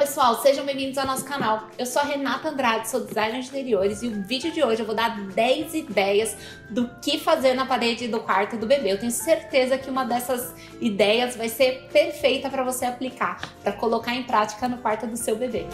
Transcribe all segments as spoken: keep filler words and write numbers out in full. pessoal, sejam bem-vindos ao nosso canal. Eu sou a Renata Andrade, sou designer de interiores e o vídeo de hoje eu vou dar dez ideias do que fazer na parede do quarto do bebê. Eu tenho certeza que uma dessas ideias vai ser perfeita para você aplicar, para colocar em prática no quarto do seu bebê.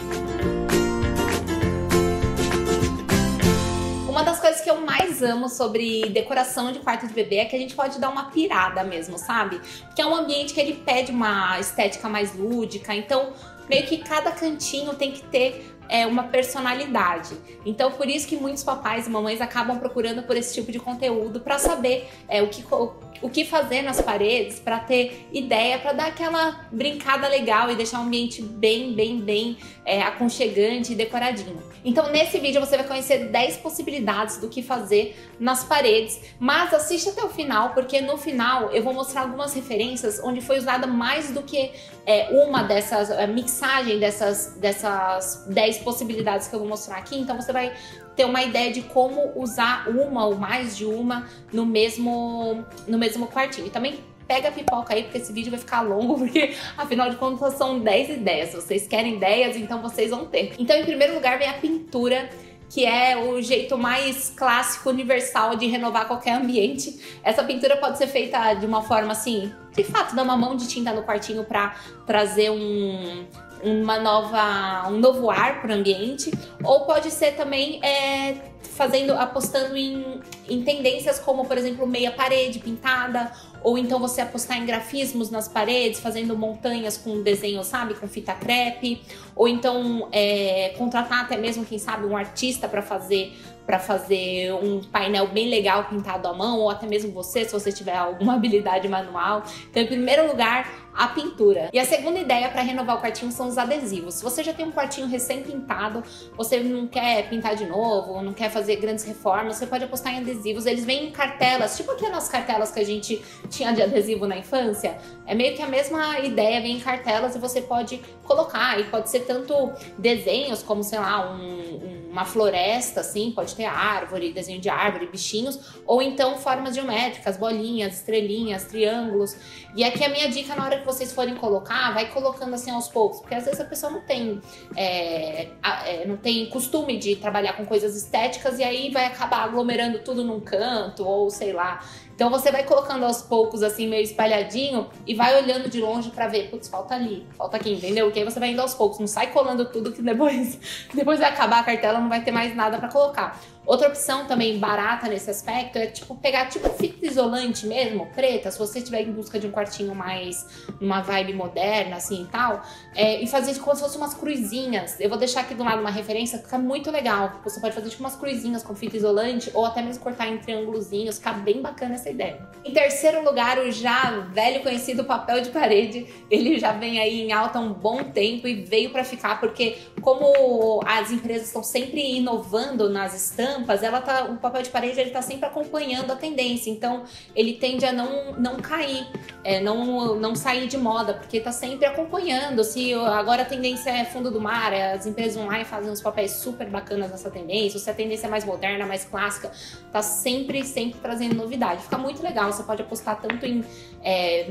Uma das coisas que eu mais amo sobre decoração de quarto de bebê é que a gente pode dar uma pirada mesmo, sabe? Porque é um ambiente que ele pede uma estética mais lúdica, então meio que cada cantinho tem que ter é, uma personalidade. Então por isso que muitos papais e mamães acabam procurando por esse tipo de conteúdo para saber é, o que, o que fazer nas paredes, para ter ideia, para dar aquela brincada legal e deixar o ambiente bem, bem, bem é, aconchegante e decoradinho. Então nesse vídeo você vai conhecer dez possibilidades do que fazer nas paredes, mas assista até o final, porque no final eu vou mostrar algumas referências onde foi usada mais do que é, uma dessas, é, mixagem dessas, dessas dez possibilidades que eu vou mostrar aqui, então você vai ter uma ideia de como usar uma ou mais de uma no mesmo, no mesmo quartinho. E também pega a pipoca aí, porque esse vídeo vai ficar longo, porque afinal de contas são dez ideias. Se vocês querem ideias, então vocês vão ter. Então, em primeiro lugar, vem a pintura, que é o jeito mais clássico, universal de renovar qualquer ambiente. Essa pintura pode ser feita de uma forma assim, de fato, dar uma mão de tinta no quartinho para trazer um... Uma nova, um novo ar para o ambiente, ou pode ser também é, fazendo, apostando em, em tendências como, por exemplo, meia parede pintada, ou então você apostar em grafismos nas paredes, fazendo montanhas com desenho, sabe, com fita crepe, ou então é, contratar até mesmo, quem sabe, um artista para fazer para fazer um painel bem legal pintado à mão, ou até mesmo você, se você tiver alguma habilidade manual. Então, em primeiro lugar, a pintura. E a segunda ideia para renovar o quartinho são os adesivos. Se você já tem um quartinho recém-pintado, você não quer pintar de novo, não quer fazer grandes reformas, você pode apostar em adesivos. Eles vêm em cartelas, tipo aquelas cartelas que a gente tinha de adesivo na infância. É meio que a mesma ideia, vem em cartelas e você pode colocar. E pode ser tanto desenhos como, sei lá, um, uma floresta, assim, pode ter árvore, desenho de árvore, bichinhos, ou então formas geométricas, bolinhas, estrelinhas, triângulos. E aqui a minha dica, na hora que vocês forem colocar, vai colocando assim aos poucos, porque às vezes a pessoa não tem é, é, não tem costume de trabalhar com coisas estéticas e aí vai acabar aglomerando tudo num canto, ou sei lá. Então você vai colocando aos poucos, assim, meio espalhadinho, e vai olhando de longe pra ver, putz, falta ali, falta aqui, entendeu? Que aí você vai indo aos poucos, não sai colando tudo que depois, depois vai acabar a cartela, não vai ter mais nada pra colocar. Outra opção também barata nesse aspecto é tipo pegar tipo fita isolante mesmo, preta, se você estiver em busca de um quartinho mais, uma vibe moderna assim e tal, é, e fazer como se fossem umas cruzinhas. Eu vou deixar aqui do lado uma referência que fica muito legal. Você pode fazer tipo umas cruzinhas com fita isolante ou até mesmo cortar em triângulozinhos, fica bem bacana essa ideia. Em terceiro lugar, o já velho conhecido papel de parede. Ele já vem aí em alta há um bom tempo e veio pra ficar porque como as empresas estão sempre inovando nas estampas, ela tá, o papel de parede ele tá sempre acompanhando a tendência, então ele tende a não, não cair, é, não, não sair de moda, porque tá sempre acompanhando. Se agora a tendência é fundo do mar, as empresas vão lá e fazem uns papéis super bacanas nessa tendência, ou se a tendência é mais moderna, mais clássica, tá sempre, sempre trazendo novidade. Fica muito legal, você pode apostar tanto em, é,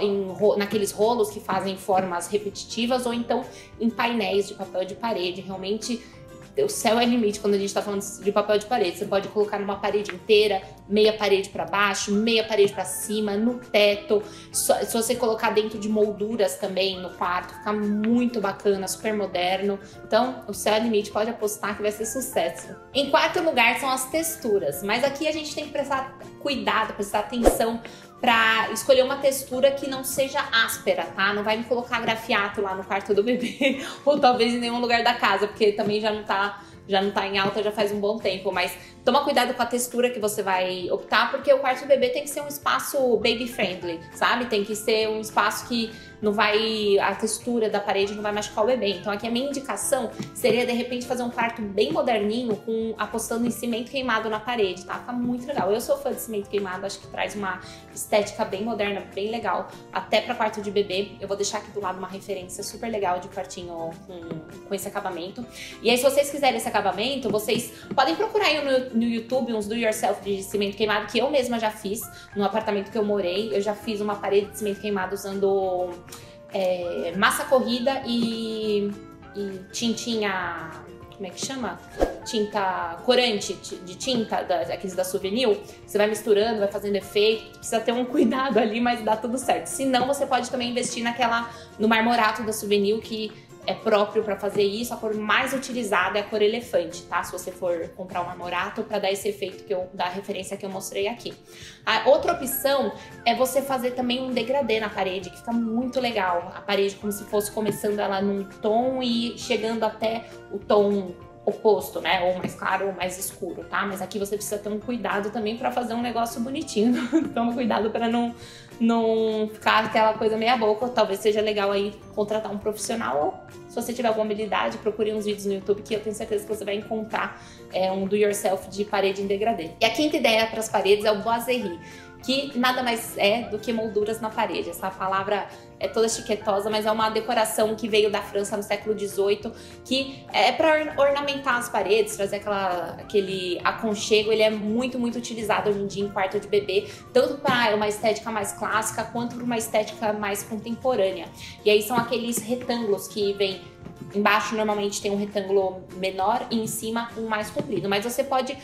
em naqueles rolos que fazem formas repetitivas, ou então em painéis de papel de parede. Realmente o céu é limite quando a gente tá falando de papel de parede. Você pode colocar numa parede inteira, meia parede para baixo, meia parede para cima, no teto. Se você colocar dentro de molduras também no quarto, fica muito bacana, super moderno. Então, o céu é limite, pode apostar que vai ser sucesso. Em quarto lugar são as texturas, mas aqui a gente tem que prestar cuidado, prestar atenção pra escolher uma textura que não seja áspera, tá? Não vai me colocar grafiato lá no quarto do bebê, ou talvez em nenhum lugar da casa, porque também já não tá, já não tá em alta já faz um bom tempo, mas toma cuidado com a textura que você vai optar, porque o quarto do bebê tem que ser um espaço baby friendly, sabe? Tem que ser um espaço que não vai, a textura da parede não vai machucar o bebê. Então aqui a minha indicação seria, de repente, fazer um quarto bem moderninho, com, apostando em cimento queimado na parede, tá? Fica muito legal. Eu sou fã de cimento queimado, acho que traz uma estética bem moderna, bem legal, até pra quarto de bebê. Eu vou deixar aqui do lado uma referência super legal de quartinho com, com esse acabamento. E aí, se vocês quiserem esse acabamento, vocês podem procurar aí no, no YouTube uns do yourself de cimento queimado, que eu mesma já fiz no apartamento que eu morei. Eu já fiz uma parede de cimento queimado usando... É, massa corrida e e tintinha, como é que chama? Tinta corante, de tinta, da, aqueles da Suvinil, você vai misturando, vai fazendo efeito, precisa ter um cuidado ali, mas dá tudo certo. Se não, você pode também investir naquela, no marmorato da Suvinil, que é próprio para fazer isso. A cor mais utilizada é a cor elefante, tá? Se você for comprar um marmorato, para dar esse efeito que eu, da referência que eu mostrei aqui. A outra opção é você fazer também um degradê na parede, que fica muito legal. A parede como se fosse começando ela num tom e chegando até o tom oposto, né? Ou mais claro ou mais escuro, tá? Mas aqui você precisa ter um cuidado também para fazer um negócio bonitinho. Toma cuidado para não... não ficar aquela coisa meia boca. Talvez seja legal aí contratar um profissional, ou se você tiver alguma habilidade, procure uns vídeos no YouTube que eu tenho certeza que você vai encontrar é, um do yourself de parede em degradê. E a quinta ideia para as paredes é o boiserie, que nada mais é do que molduras na parede. Essa palavra é toda chiquetosa, mas é uma decoração que veio da França no século dezoito, que é para ornamentar as paredes, trazer aquela, aquele aconchego. Ele é muito, muito utilizado hoje em dia em quarto de bebê, tanto para uma estética mais clássica, quanto para uma estética mais contemporânea. E aí são aqueles retângulos que vêm embaixo, normalmente tem um retângulo menor e em cima um mais comprido, mas você pode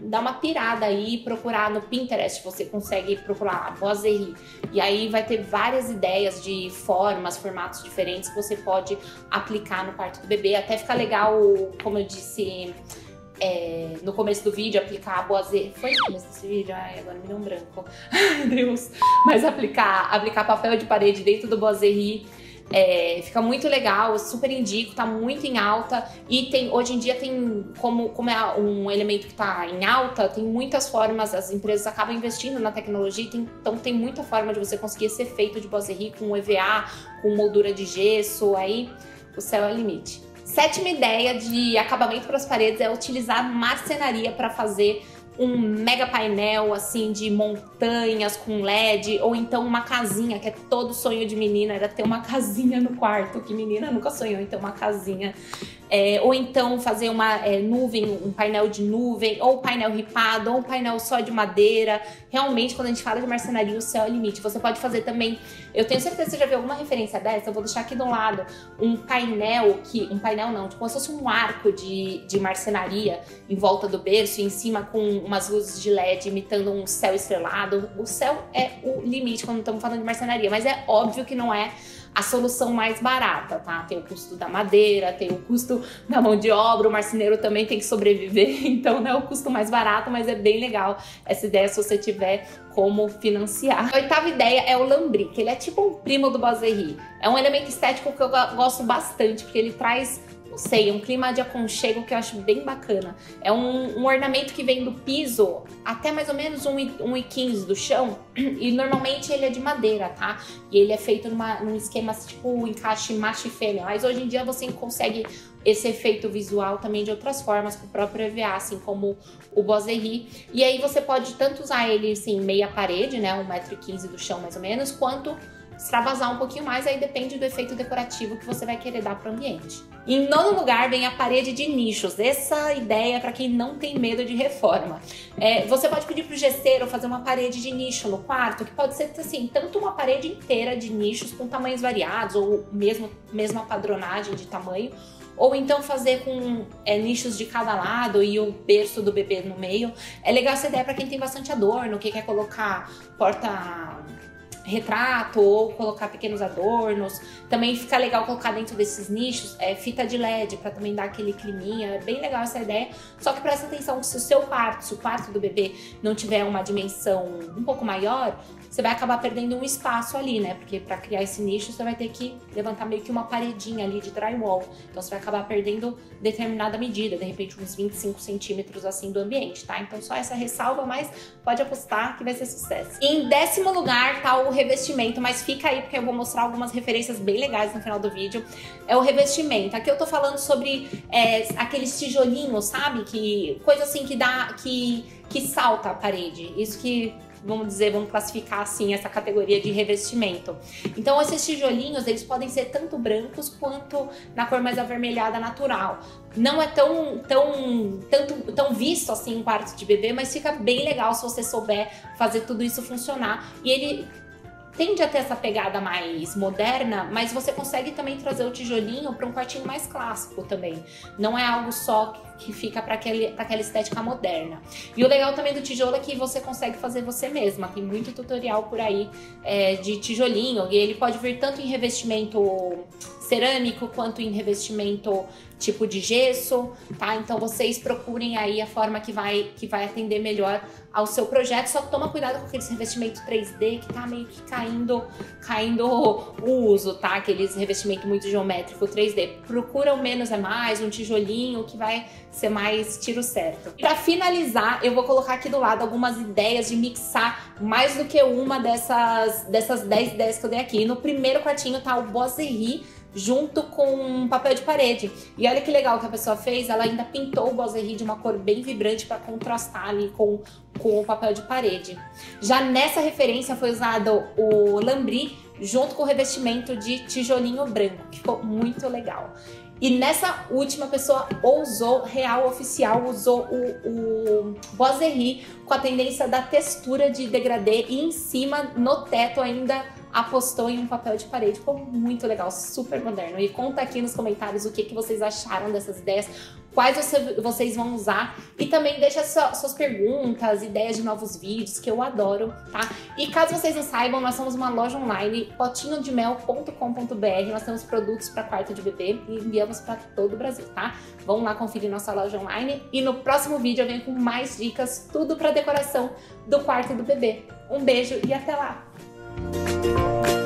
dá uma pirada aí, procurar no Pinterest, você consegue procurar boiserie. E aí vai ter várias ideias de formas, formatos diferentes que você pode aplicar no quarto do bebê. Até fica legal, como eu disse é, no começo do vídeo, aplicar a boiserie. Foi no começo desse vídeo? Ai, agora me deu um branco. Ai, Deus. Mas aplicar, aplicar papel de parede dentro do boiserie. É, fica muito legal, eu super indico, tá muito em alta. E tem, hoje em dia tem, como, como é um elemento que tá em alta, tem muitas formas, as empresas acabam investindo na tecnologia, tem, então tem muita forma de você conseguir esse efeito de boiserie com E V A, com moldura de gesso, aí o céu é o limite. Sétima ideia de acabamento para as paredes é utilizar marcenaria para fazer um mega painel assim de montanhas com L E D, ou então uma casinha, que é todo sonho de menina, era ter uma casinha no quarto, que menina nunca sonhou em ter uma casinha. É, ou então fazer uma é, nuvem, um painel de nuvem, ou painel ripado, ou um painel só de madeira. Realmente, quando a gente fala de marcenaria, o céu é o limite. Você pode fazer também, eu tenho certeza que você já viu alguma referência dessa, eu vou deixar aqui do lado, um painel que, um painel não, tipo como se fosse um arco de, de marcenaria em volta do berço, e em cima com umas luzes de L E D imitando um céu estrelado. O céu é o limite quando estamos falando de marcenaria, mas é óbvio que não é a solução mais barata, tá? Tem o custo da madeira, tem o custo da mão de obra, o marceneiro também tem que sobreviver, então não é o custo mais barato, mas é bem legal essa ideia se você tiver como financiar. A oitava ideia é o lambri, que ele é tipo um primo do boiserie. É um elemento estético que eu gosto bastante, porque ele traz, não sei, um clima de aconchego que eu acho bem bacana. É um, um ornamento que vem do piso até mais ou menos um e quinze do chão, e normalmente ele é de madeira, tá? E ele é feito numa, num esquema tipo encaixe macho e fêmea, mas hoje em dia você consegue esse efeito visual também de outras formas, com o próprio E V A, assim como o boiserie. E aí você pode tanto usar ele assim, meia parede, né, um metro e quinze do chão mais ou menos, quanto extravasar um pouquinho mais, aí depende do efeito decorativo que você vai querer dar para o ambiente. Em nono lugar vem a parede de nichos. Essa ideia é para quem não tem medo de reforma. É, você pode pedir para o gesseiro fazer uma parede de nicho no quarto, que pode ser assim, tanto uma parede inteira de nichos com tamanhos variados, ou mesmo mesma padronagem de tamanho, ou então fazer com é, nichos de cada lado e o berço do bebê no meio. É legal essa ideia para quem tem bastante adorno, que quer colocar porta retrato ou colocar pequenos adornos. Também fica legal colocar dentro desses nichos é, fita de L E D para também dar aquele climinha. É bem legal essa ideia, só que presta atenção que se o seu quarto, se o quarto do bebê não tiver uma dimensão um pouco maior, você vai acabar perdendo um espaço ali, né? Porque para criar esse nicho você vai ter que levantar meio que uma paredinha ali de drywall, então você vai acabar perdendo determinada medida, de repente uns vinte e cinco centímetros assim do ambiente, tá? Então só essa ressalva, mas pode apostar que vai ser sucesso. E em décimo lugar tá o revestimento, mas fica aí porque eu vou mostrar algumas referências bem legais no final do vídeo. É o revestimento. Aqui eu tô falando sobre é, aqueles tijolinhos, sabe? Que coisa assim que dá, que, que salta a parede. Isso que vamos dizer, vamos classificar assim essa categoria de revestimento. Então esses tijolinhos, eles podem ser tanto brancos quanto na cor mais avermelhada natural. Não é tão, tão, tanto, tão visto assim em quarto de bebê, mas fica bem legal se você souber fazer tudo isso funcionar. E ele tende a ter essa pegada mais moderna, mas você consegue também trazer o tijolinho para um quartinho mais clássico também. Não é algo só que fica para aquela estética moderna. E o legal também do tijolo é que você consegue fazer você mesma. Tem muito tutorial por aí é, de tijolinho, e ele pode vir tanto em revestimento cerâmico quanto em revestimento tipo de gesso, tá? Então vocês procurem aí a forma que vai, que vai atender melhor ao seu projeto. Só toma cuidado com aqueles revestimentos três D que tá meio que caindo, caindo o uso, tá? Aqueles revestimentos muito geométrico três D. Procura o menos é mais, um tijolinho que vai ser mais tiro certo. Para finalizar, eu vou colocar aqui do lado algumas ideias de mixar mais do que uma dessas, dessas dez ideias que eu dei aqui. No primeiro quartinho tá o Boiserie junto com um papel de parede. E olha que legal que a pessoa fez, ela ainda pintou o Boiserie de uma cor bem vibrante para contrastar ali com, com o papel de parede. Já nessa referência foi usado o Lambri junto com o revestimento de tijolinho branco, que ficou muito legal. E nessa última, a pessoa ousou, real, oficial, usou o, o Boiserie com a tendência da textura de degradê, e em cima, no teto, ainda apostou em um papel de parede. Ficou muito legal, super moderno. E conta aqui nos comentários o que, que vocês acharam dessas ideias, quais você, vocês vão usar. E também deixa sua, suas perguntas, ideias de novos vídeos, que eu adoro, tá? E caso vocês não saibam, nós somos uma loja online, potinho de mel ponto com ponto br. Nós temos produtos para quarto de bebê e enviamos para todo o Brasil, tá? Vamos lá conferir nossa loja online. E no próximo vídeo eu venho com mais dicas, tudo para decoração do quarto do bebê. Um beijo e até lá! Thank you.